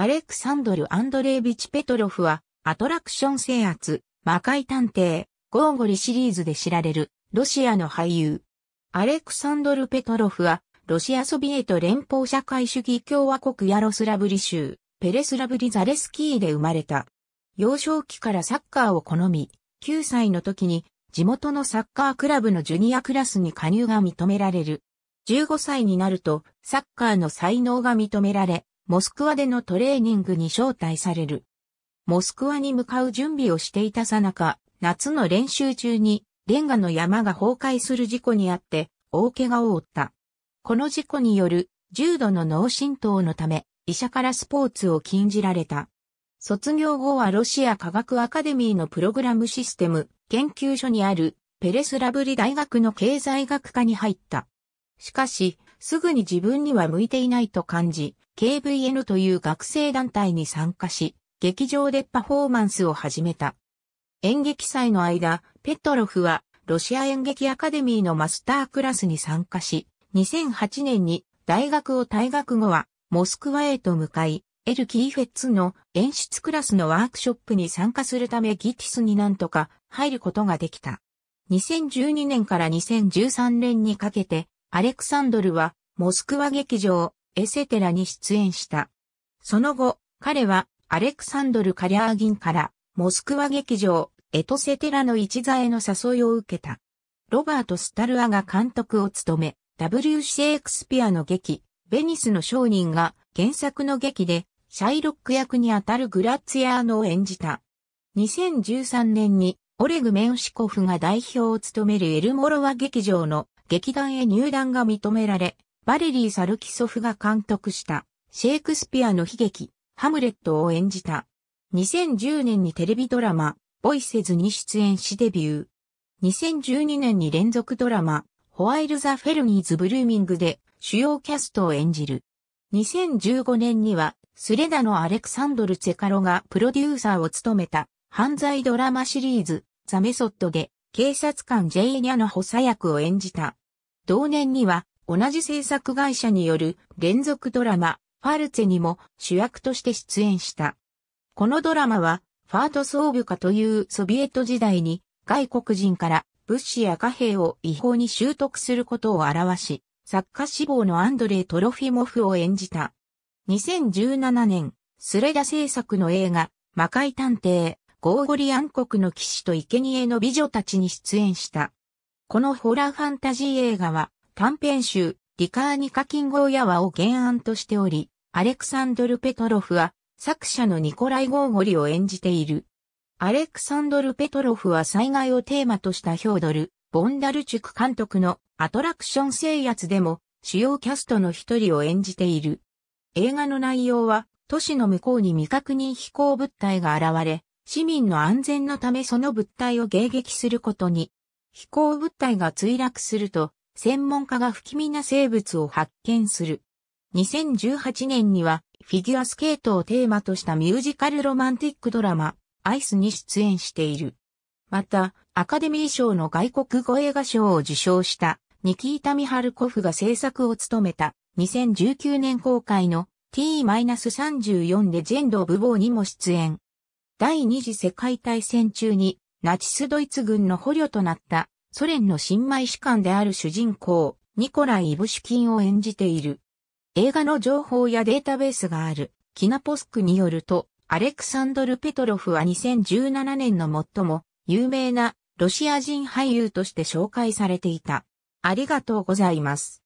アレクサンドル・アンドレービチ・ペトロフは、アトラクション制圧、魔界探偵、ゴーゴリシリーズで知られる、ロシアの俳優。アレクサンドル・ペトロフは、ロシアソビエト連邦社会主義共和国ヤロスラブリ州、ペレスラブリザレスキーで生まれた。幼少期からサッカーを好み、9歳の時に地元のサッカークラブのジュニアクラスに加入が認められる。15歳になるとサッカーの才能が認められ、モスクワでのトレーニングに招待される。モスクワに向かう準備をしていた最中、夏の練習中にレンガの山が崩壊する事故にあって大怪我を負った。この事故による重度の脳震盪のため医者からスポーツを禁じられた。卒業後はロシア科学アカデミーのプログラムシステム研究所にあるペレスラブリ大学の経済学科に入った。しかしすぐに自分には向いていないと感じ KVN という学生団体に参加し劇場でパフォーマンスを始めた。演劇祭の間ペトロフはロシア演劇アカデミーのマスタークラスに参加し2008年に大学を退学後はモスクワへと向かい、エル・キーフェッツの演出クラスのワークショップに参加するためギティスになんとか入ることができた。2012年から2013年にかけて、アレクサンドルはモスクワ劇場、エセテラに出演した。その後、彼はアレクサンドル・カリャーギンからモスクワ劇場、エトセテラの一座への誘いを受けた。ロバート・スタルアが監督を務め、W・シェイクスピアの劇、ベニスの商人が原作の劇でシャイロック役にあたるグラッツィアーノを演じた。2013年にオレグ・メンシコフが代表を務めるエルモロワ劇場の劇団へ入団が認められ、バレリー・サルキソフが監督したシェイクスピアの悲劇、ハムレットを演じた。2010年にテレビドラマ、Voicesに出演しデビュー。2012年に連続ドラマ、While the fern is blooming で主要キャストを演じる。2015年にはスレダのアレクサンドル・ツェカロがプロデューサーを務めた犯罪ドラマシリーズ The Method で警察官ジェーニャの補佐役を演じた。同年には同じ制作会社による連続ドラマ Fartsa にも主役として出演した。このドラマはFartsovkaというソビエト時代に外国人から物資や貨幣を違法に習得することを表し、作家志望のアンドレイ・トロフィモフを演じた。2017年、スレダ制作の映画、魔界探偵、ゴーゴリ暗黒の騎士と生贄の美女たちに出演した。このホラーファンタジー映画は、短編集、リカーニカキンゴーヤワを原案としており、アレクサンドル・ペトロフは、作者のニコライ・ゴーゴリを演じている。アレクサンドル・ペトロフは災害をテーマとしたヒョードル・ボンダルチュク監督のアトラクション制圧でも主要キャストの一人を演じている。映画の内容は都市の向こうに未確認飛行物体が現れ、市民の安全のためその物体を迎撃することに。飛行物体が墜落すると専門家が不気味な生物を発見する。2018年にはフィギュアスケートをテーマとしたミュージカルロマンティックドラマ。アイスに出演している。また、アカデミー賞の外国語映画賞を受賞したニキータ・ミハルコフが制作を務めた2019年公開の T-34 レジェンド・オブ・ウォーにも出演。第二次世界大戦中にナチス・ドイツ軍の捕虜となったソ連の新米士官である主人公ニコライ・イブシュキンを演じている。映画の情報やデータベースがあるKinopoiskによると、アレクサンドル・ペトロフは2017年の最も有名なロシア人俳優として紹介されていた。ありがとうございます。